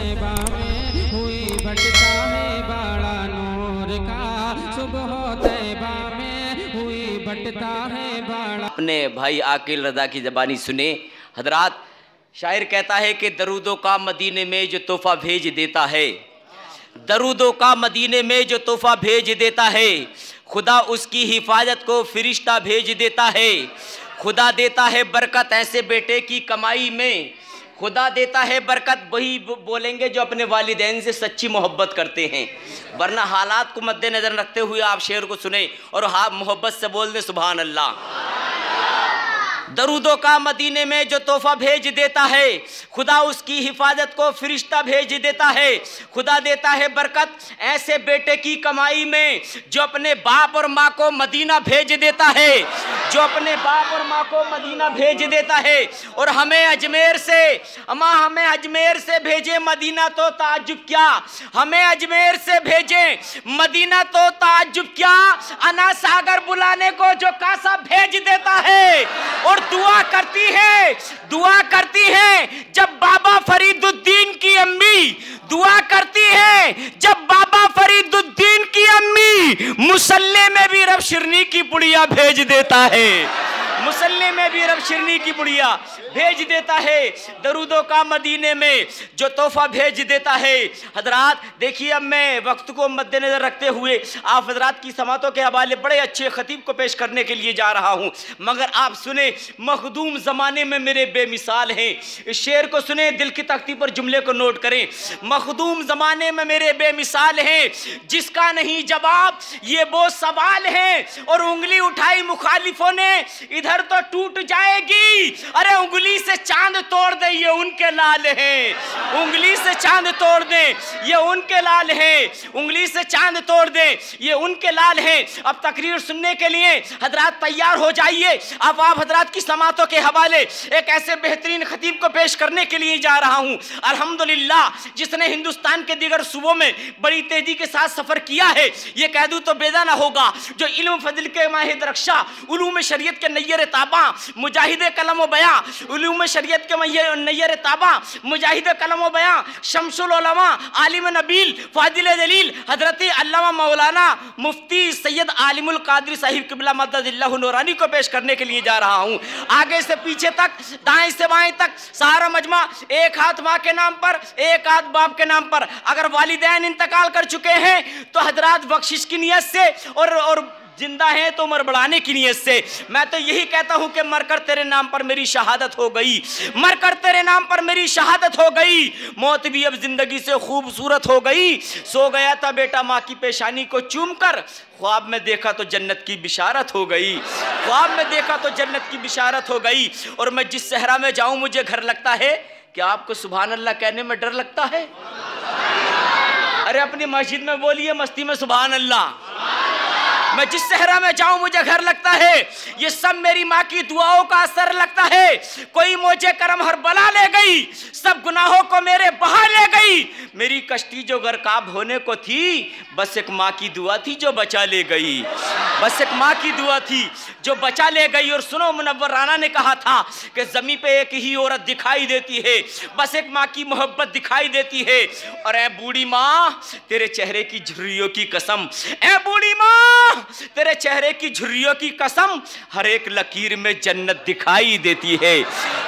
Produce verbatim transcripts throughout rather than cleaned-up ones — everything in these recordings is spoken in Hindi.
साहिबा में हुई बटता है बड़ा नूर का, सुबह तैबा में हुई बटता है बड़ा। अपने भाई आकिल रज़ा की ज़बानी सुने। हजरात, शायर कहता है कि दरूदों का मदीने में जो तोहफ़ा भेज देता है, दरूदों का मदीने में जो तोहफ़ा भेज देता है, खुदा उसकी हिफाजत को फरिश्ता भेज देता है। खुदा देता है बरकत ऐसे बेटे की कमाई में, खुदा देता है बरकत वही बोलेंगे जो अपने वालिदैन से सच्ची मोहब्बत करते हैं। वरना हालात को मद्देनज़र रखते हुए आप शेर को सुने और हाँ मोहब्बत से बोल दें सुभान अल्लाह। दरूदों का मदीने में जो तोहफ़ा भेज देता है, खुदा उसकी हिफाजत को फरिश्ता भेज देता है। खुदा देता है बरकत ऐसे बेटे की कमाई में जो अपने बाप और माँ को मदीना भेज देता है, जो अपने बाप और माँ को मदीना भेज देता है। और हमें अजमेर से, अम्मा हमें अजमेर से भेजे मदीना तो ताज्जुब क्या, हमें अजमेर से भेजे मदीना तो ताज्जुब क्या, अना सागर बुलाने को जो कासा भेज देता है। और दुआ करती है, दुआ करती है जब बाबा फरीदुद्दीन की अम्मी, दुआ करती है जब बाबा फरीदुद्दीन की अम्मी मुसल्ले में भी रब शिरनी की पुड़िया भेज देता है, मुसल्ले में भी रब शिरनी की पुड़िया भेज देता है। दरूदों का मदीने में जो तोहफ़ा भेज देता है। हजरात देखिए, अब मैं वक्त को मद्देनज़र रखते हुए आप हजरात की समातों के हवाले बड़े अच्छे खतीब को पेश करने के लिए जा रहा हूँ, मगर आप सुने मखदूम ज़माने में मेरे बेमिसाल हैं। इस शेर को सुने, दिल की तख्ती पर जुमले को नोट करें। मखदूम ज़माने में मेरे बेमिसाल हैं, जिसका नहीं जवाब ये वो सवाल है, और उंगली उठाई मुखालिफों ने इधर तो टूट जाएगी, अरे उंगली से चांद तोड़ दे ये उनके लाल हैं, उंगली से चांद तोड़ दे ये उनके लाल हैं, उंगली से चांद तोड़ दे ये उनके लाल हैं। अब तकरीर सुनने के लिए हजरात तैयार हो जाइए। अब आप हजरात की समातों के हवाले एक ऐसे बेहतरीन खतीब को पेश करने के लिए जा रहा हूँ, अल्हम्दुलिल्लाह जिसने हिंदुस्तान के दीगर सूबों में बड़ी तेजी के साथ सफ़र किया है। ये कह दूँ तो बेजा ना होगा जो इल्म फजल के माहिर रक्षा, उलूम शरीयत के नैयर ताबा, मुजाहिद कलम बया, उलूम शरीयत के नैयर ताबा, मुजाहिद कलम बया, शम्सुल उलमा, आलिम नबील, फादिल जलील, हजरत अल्लामा मौलाना मुफ्ती सैयद आलिमुल कादरी साहिब क़िबला मददल्लाहु नूरानी को पेश करने के लिए जा रहा हूँ। आगे से पीछे तक, दाएं से बाएं तक सारा मजमा, एक हाथ माँ के नाम पर, एक हाथ बाप के नाम पर। अगर वालिदैन इंतकाल कर चुके हैं तो हजरात बख्शिश की नियत से और, और जिंदा हैं तो उम्र बढ़ाने की नियत से मैं तो यही कहता हूं कि मरकर तेरे नाम पर मेरी शहादत हो गई, मरकर तेरे नाम पर मेरी शहादत हो गई, मौत भी अब जिंदगी से खूबसूरत हो गई। सो गया था बेटा माँ की पेशानी को चूमकर, ख्वाब में देखा तो जन्नत की बिशारत हो गई, ख्वाब में देखा तो जन्नत की बिशारत हो गई। और मैं जिस सहरा में जाऊँ मुझे घर लगता है, क्या आपको सुबहान अल्लाह कहने में डर लगता है? अरे अपनी मस्जिद में बोलिए मस्ती में सुबहान अल्लाह। मैं जिस सहरा में जाऊं मुझे घर लगता है, ये सब मेरी माँ की दुआओं का असर लगता है। कोई मुझे करम हर बला ले गई, सब गुनाहों को मेरे बहा ले गई, मेरी कश्ती जो गरकाब होने को थी, बस एक माँ की दुआ थी जो बचा ले गई, बस एक माँ की दुआ थी जो बचा ले गई। और सुनो, मुनव्वर राना ने कहा था कि ज़मीं पे एक ही औरत दिखाई देती है, बस एक माँ की मोहब्बत दिखाई देती है। और ऐ बूढ़ी माँ तेरे चेहरे की झुर्रियों की कसम, ऐ बूढ़ी माँ तेरे चेहरे की झुर्रियों की कसम, हर एक लकीर में जन्नत दिखाई देती है,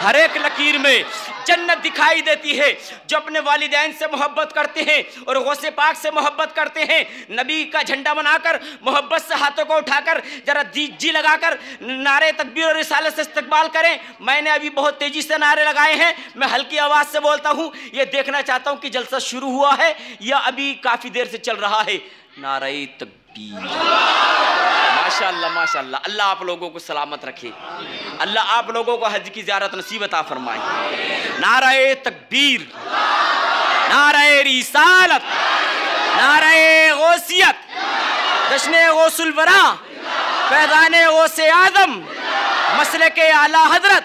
हर एक लकीर में जन्नत दिखाई देती है। जो अपने वालिदैन से मोहब्बत करते हैं और गौसे पाक से मोहब्बत करते हैं, नबी का झंडा बनाकर मोहब्बत से हाथों को उठाकर जरा जी जी लगाकर नारे तकबीर और रिसालत से इस्तकबाल करें। मैंने अभी बहुत तेज़ी से नारे लगाए हैं, मैं हल्की आवाज़ से बोलता हूँ। ये देखना चाहता हूँ कि जलसा शुरू हुआ है या अभी काफ़ी देर से चल रहा है। नारे तक माशाल्लाह माशाल्लाह। अल्लाह आप लोगों को सलामत रखे, अल्लाह आप लोगों को हज की ज़ियारत नसीब अता फरमाए। नारे तकबीर, नारे रिसालत, नारे गौसियत, जश्ने गौसुल वरा, फैज़ाने गौसे आज़म, मसलके आला हजरत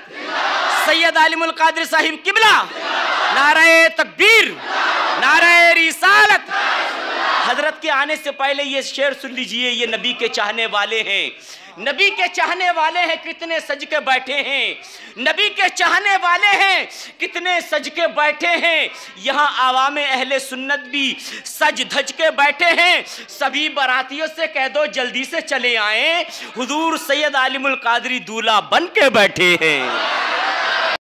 सैयद आलिमुल कादिर साहिब किबला। नारे तकबीर, नारे रिसालत, हजरत के आने से पहले ये शेर सुन लीजिए, ये नबी के चाहने वाले हैं, नबी के चाहने वाले हैं कितने सज के बैठे हैं, नबी के चाहने वाले हैं कितने सज के बैठे हैं। यहाँ आवाम अहले सुन्नत भी सज धज के बैठे हैं। सभी बारातियों से कह दो जल्दी से चले आए, हुजूर सैयद आलिमुल कादरी दूल्हा बन के बैठे हैं।